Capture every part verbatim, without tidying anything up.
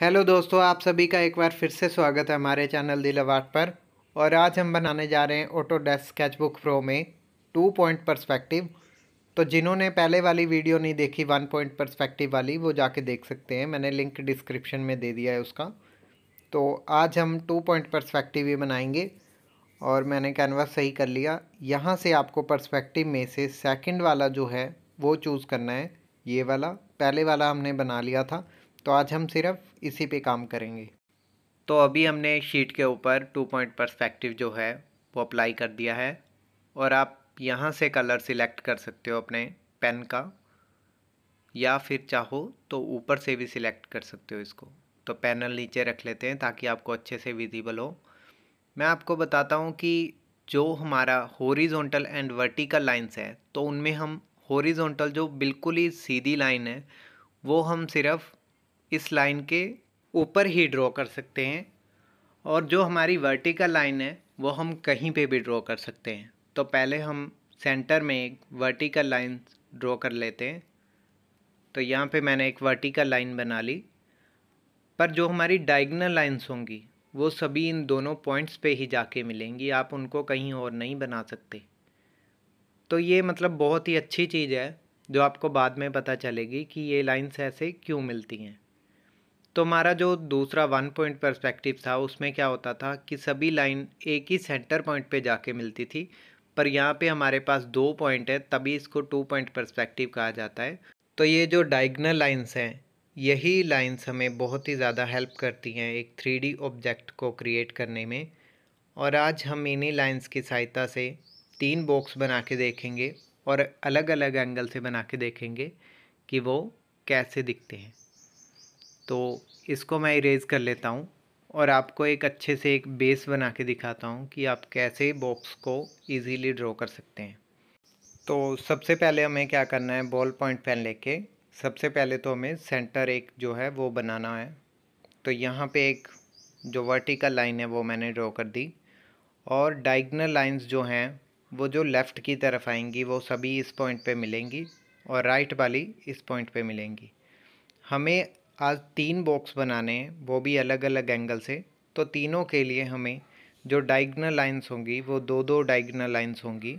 Hello दोस्तों, आप सभी का एक बार फिर से स्वागत है हमारे चैनल दिलवाट पर। और आज हम बनाने जा रहे हैं ऑटोडेस्क स्केचबुक प्रो में टू पॉइंट पर्सपेक्टिव। तो जिन्होंने पहले वाली वीडियो नहीं देखी वन पॉइंट पर्सपेक्टिव वाली, वो जाके देख सकते हैं, मैंने लिंक डिस्क्रिप्शन में दे दिया है उसका। तो आज हम टू पॉइंट पर्सपेक्टिव ही बनाएंगे। और मैंने कैनवास सही कर लिया। यहाँ से आपको पर्सपेक्टिव में से सेकेंड वाला जो है वो चूज़ करना है, ये वाला। पहले वाला हमने बना लिया था, तो आज हम सिर्फ इसी पे काम करेंगे। तो अभी हमने शीट के ऊपर टू पॉइंट पर्सपेक्टिव जो है वो अप्लाई कर दिया है। और आप यहाँ से कलर सिलेक्ट कर सकते हो अपने पेन का, या फिर चाहो तो ऊपर से भी सिलेक्ट कर सकते हो इसको। तो पैनल नीचे रख लेते हैं ताकि आपको अच्छे से विजिबल हो। मैं आपको बताता हूँ कि जो हमारा हॉरिजॉन्टल एंड वर्टिकल लाइन्स है, तो उनमें हम हॉरिजॉन्टल जो बिल्कुल ही सीधी लाइन है वो हम सिर्फ इस लाइन के ऊपर ही ड्रॉ कर सकते हैं। और जो हमारी वर्टिकल लाइन है वो हम कहीं पे भी ड्रॉ कर सकते हैं। तो पहले हम सेंटर में एक वर्टिकल लाइन ड्रॉ कर लेते हैं। तो यहाँ पे मैंने एक वर्टिकल लाइन बना ली, पर जो हमारी डायगोनल लाइंस होंगी वो सभी इन दोनों पॉइंट्स पे ही जाके मिलेंगी, आप उनको कहीं और नहीं बना सकते। तो ये मतलब बहुत ही अच्छी चीज़ है जो आपको बाद में पता चलेगी कि ये लाइंस ऐसे क्यों मिलती हैं। तो हमारा जो दूसरा वन पॉइंट पर्सपेक्टिव था उसमें क्या होता था कि सभी लाइन एक ही सेंटर पॉइंट पे जाके मिलती थी, पर यहाँ पे हमारे पास दो पॉइंट है, तभी इसको टू पॉइंट पर्सपेक्टिव कहा जाता है। तो ये जो डायगोनल लाइंस हैं, यही लाइंस हमें बहुत ही ज़्यादा हेल्प करती हैं एक थ्री डी ऑब्जेक्ट को क्रिएट करने में। और आज हम इन्हीं लाइंस की सहायता से तीन बॉक्स बना के देखेंगे और अलग अलग एंगल से बना के देखेंगे कि वो कैसे दिखते हैं। तो इसको मैं इरेज कर लेता हूँ और आपको एक अच्छे से एक बेस बना के दिखाता हूँ कि आप कैसे बॉक्स को इजीली ड्रॉ कर सकते हैं। तो सबसे पहले हमें क्या करना है, बॉल पॉइंट पेन लेके सबसे पहले तो हमें सेंटर एक जो है वो बनाना है। तो यहाँ पे एक जो वर्टिकल लाइन है वो मैंने ड्रॉ कर दी। और डायगोनल लाइंस जो हैं वो जो लेफ़्ट की तरफ आएंगी वो सभी इस पॉइंट पे मिलेंगी और राइट वाली इस पॉइंट पे मिलेंगी। हमें आज तीन बॉक्स बनाने हैं, वो भी अलग अलग एंगल से। तो तीनों के लिए हमें जो डायगोनल लाइंस होंगी वो दो दो डायगोनल लाइंस होंगी,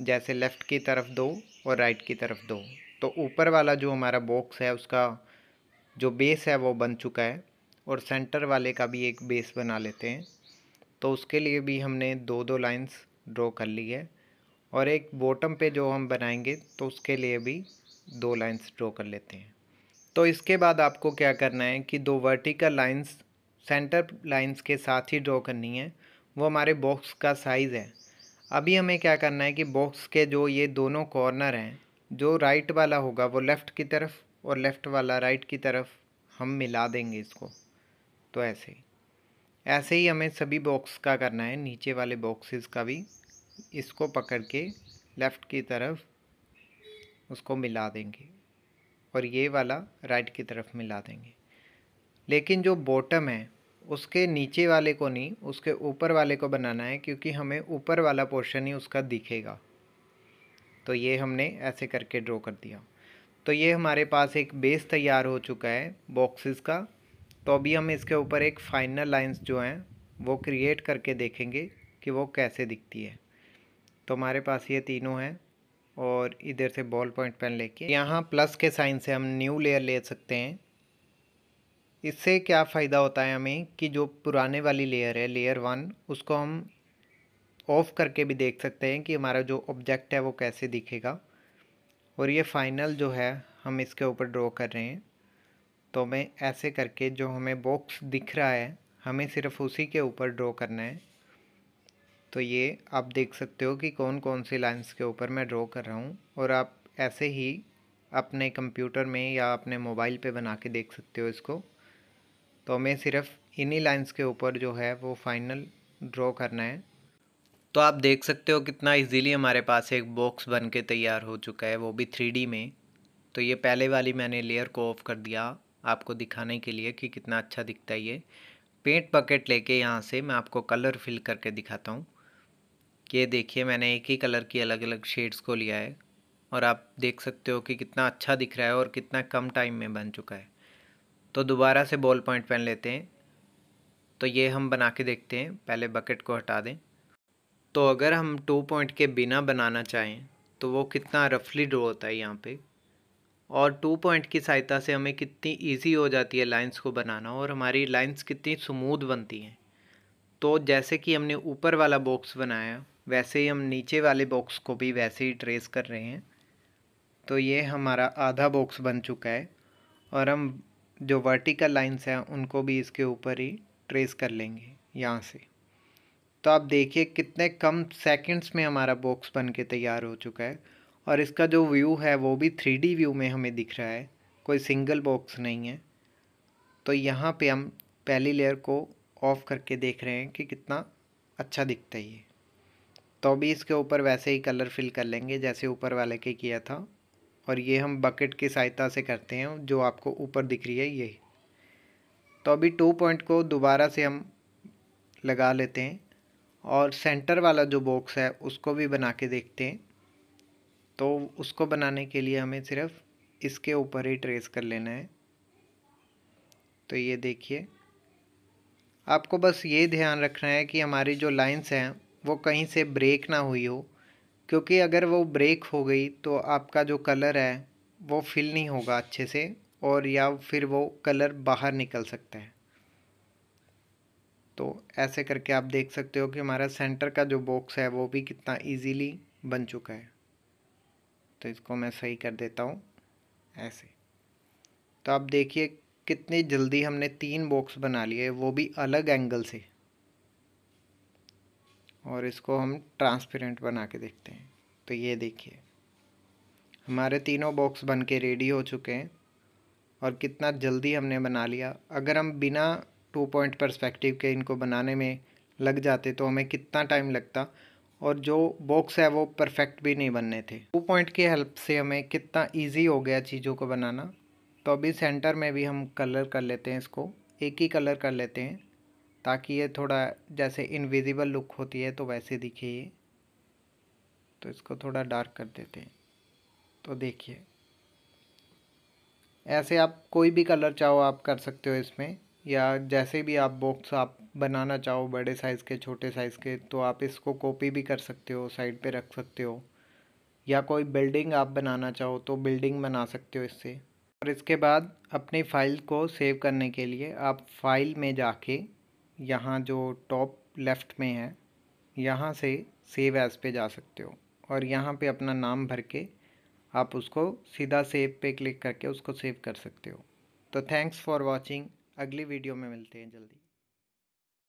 जैसे लेफ़्ट की तरफ दो और राइट की तरफ दो। तो ऊपर वाला जो हमारा बॉक्स है उसका जो बेस है वो बन चुका है, और सेंटर वाले का भी एक बेस बना लेते हैं। तो उसके लिए भी हमने दो दो लाइंस ड्रॉ कर ली है। और एक बॉटम पे जो हम बनाएंगे तो उसके लिए भी दो लाइंस ड्रॉ कर लेते हैं। तो इसके बाद आपको क्या करना है कि दो वर्टिकल लाइंस सेंटर लाइंस के साथ ही ड्रॉ करनी है, वो हमारे बॉक्स का साइज़ है। अभी हमें क्या करना है कि बॉक्स के जो ये दोनों कॉर्नर हैं, जो राइट वाला होगा वो लेफ़्ट की तरफ और लेफ़्ट वाला राइट की तरफ, हम मिला देंगे इसको। तो ऐसे ही ऐसे ही हमें सभी बॉक्स का करना है, नीचे वाले बॉक्सेस का भी। इसको पकड़ के लेफ़्ट की तरफ उसको मिला देंगे और ये वाला राइट की तरफ मिला देंगे। लेकिन जो बॉटम है उसके नीचे वाले को नहीं, उसके ऊपर वाले को बनाना है, क्योंकि हमें ऊपर वाला पोर्शन ही उसका दिखेगा। तो ये हमने ऐसे करके ड्रॉ कर दिया। तो ये हमारे पास एक बेस तैयार हो चुका है बॉक्सेस का। तो अभी हम इसके ऊपर एक फाइनल लाइंस जो हैं वो क्रिएट करके देखेंगे कि वो कैसे दिखती है। तो हमारे पास ये तीनों हैं। और इधर से बॉल पॉइंट पेन लेके यहाँ प्लस के साइन से हम न्यू लेयर ले सकते हैं। इससे क्या फ़ायदा होता है हमें कि जो पुराने वाली लेयर है, लेयर वन, उसको हम ऑफ करके भी देख सकते हैं कि हमारा जो ऑब्जेक्ट है वो कैसे दिखेगा। और ये फाइनल जो है हम इसके ऊपर ड्रॉ कर रहे हैं। तो हमें ऐसे करके जो हमें बॉक्स दिख रहा है हमें सिर्फ उसी के ऊपर ड्रॉ करना है। तो ये आप देख सकते हो कि कौन कौन सी लाइंस के ऊपर मैं ड्रॉ कर रहा हूँ। और आप ऐसे ही अपने कंप्यूटर में या अपने मोबाइल पे बना के देख सकते हो इसको। तो हमें सिर्फ इन्हीं लाइंस के ऊपर जो है वो फाइनल ड्रॉ करना है। तो आप देख सकते हो कितना ईजीली हमारे पास एक बॉक्स बन के तैयार हो चुका है, वो भी थ्री डी में। तो ये पहले वाली मैंने लेयर को ऑफ कर दिया आपको दिखाने के लिए कि कितना अच्छा दिखता है ये। पेंट बकेट लेके यहाँ से मैं आपको कलर फिल करके दिखाता हूँ। ये देखिए, मैंने एक ही कलर की अलग अलग शेड्स को लिया है और आप देख सकते हो कि कितना अच्छा दिख रहा है और कितना कम टाइम में बन चुका है। तो दोबारा से बॉल पॉइंट पेन लेते हैं। तो ये हम बना के देखते हैं, पहले बकेट को हटा दें। तो अगर हम टू पॉइंट के बिना बनाना चाहें तो वो कितना रफली ड्रॉ होता है यहाँ पे, और टू पॉइंट की सहायता से हमें कितनी इजी हो जाती है लाइंस को बनाना, और हमारी लाइंस कितनी स्मूथ बनती हैं। तो जैसे कि हमने ऊपर वाला बॉक्स बनाया वैसे ही हम नीचे वाले बॉक्स को भी वैसे ही ट्रेस कर रहे हैं। तो ये हमारा आधा बॉक्स बन चुका है, और हम जो वर्टिकल लाइंस हैं उनको भी इसके ऊपर ही ट्रेस कर लेंगे यहाँ से। तो आप देखिए कितने कम सेकंड्स में हमारा बॉक्स बन के तैयार हो चुका है, और इसका जो व्यू है वो भी थ्री डी व्यू में हमें दिख रहा है, कोई सिंगल बॉक्स नहीं है। तो यहाँ पे हम पहली लेयर को ऑफ करके देख रहे हैं कि कितना अच्छा दिखता है ये। तो अभी इसके ऊपर वैसे ही कलर फिल कर लेंगे जैसे ऊपर वाले के किया था, और ये हम बकेट की सहायता से करते हैं जो आपको ऊपर दिख रही है ये। तो अभी टू पॉइंट को दोबारा से हम लगा लेते हैं, और सेंटर वाला जो बॉक्स है उसको भी बना के देखते हैं। तो उसको बनाने के लिए हमें सिर्फ इसके ऊपर ही ट्रेस कर लेना है। तो ये देखिए, आपको बस ये ध्यान रखना है कि हमारी जो लाइंस हैं वो कहीं से ब्रेक ना हुई हो, क्योंकि अगर वो ब्रेक हो गई तो आपका जो कलर है वो फिल नहीं होगा अच्छे से, और या फिर वो कलर बाहर निकल सकता है। तो ऐसे करके आप देख सकते हो कि हमारा सेंटर का जो बॉक्स है वो भी कितना इजीली बन चुका है। तो इसको मैं सही कर देता हूँ ऐसे। तो आप देखिए कितनी जल्दी हमने तीन बॉक्स बना लिए, वो भी अलग एंगल से, और इसको हम ट्रांसपेरेंट बना के देखते हैं। तो ये देखिए हमारे तीनों बॉक्स बन के रेडी हो चुके हैं, और कितना जल्दी हमने बना लिया। अगर हम बिना टू पॉइंट पर्सपेक्टिव के इनको बनाने में लग जाते तो हमें कितना टाइम लगता, और जो बॉक्स है वो परफेक्ट भी नहीं बनने थे। टू पॉइंट की हेल्प से हमें कितना ईजी हो गया चीज़ों को बनाना। तो अभी सेंटर में भी हम कलर कर लेते हैं, इसको एक ही कलर कर लेते हैं ताकि ये थोड़ा जैसे इनविजिबल लुक होती है तो वैसे दिखे ये। तो इसको थोड़ा डार्क कर देते हैं। तो देखिए ऐसे आप कोई भी कलर चाहो आप कर सकते हो इसमें, या जैसे भी आप बॉक्स आप बनाना चाहो, बड़े साइज़ के, छोटे साइज़ के, तो आप इसको कॉपी भी कर सकते हो, साइड पे रख सकते हो, या कोई बिल्डिंग आप बनाना चाहो तो बिल्डिंग बना सकते हो इससे। और इसके बाद अपनी फ़ाइल को सेव करने के लिए आप फाइल में जाके यहाँ जो टॉप लेफ़्ट में है यहाँ से सेव एज़ पे जा सकते हो, और यहाँ पे अपना नाम भर के आप उसको सीधा सेव पे क्लिक करके उसको सेव कर सकते हो। तो थैंक्स फॉर वॉचिंग, अगली वीडियो में मिलते हैं जल्दी।